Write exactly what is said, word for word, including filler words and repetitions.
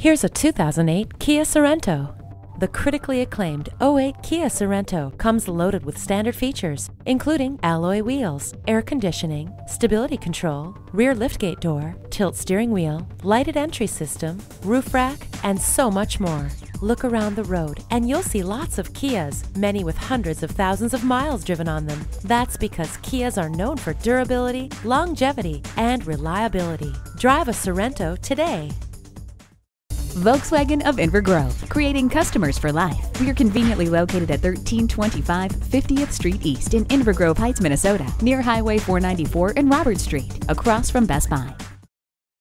Here's a two thousand eight Kia Sorento. The critically acclaimed oh eight Kia Sorento comes loaded with standard features, including alloy wheels, air conditioning, stability control, rear liftgate door, tilt steering wheel, lighted entry system, roof rack, and so much more. Look around the road and you'll see lots of Kias, many with hundreds of thousands of miles driven on them. That's because Kias are known for durability, longevity, and reliability. Drive a Sorento today. Volkswagen of Inver Grove, creating customers for life. We are conveniently located at thirteen twenty-five fiftieth Street East in Inver Grove Heights, Minnesota, near Highway four ninety-four and Robert Street, across from Best Buy.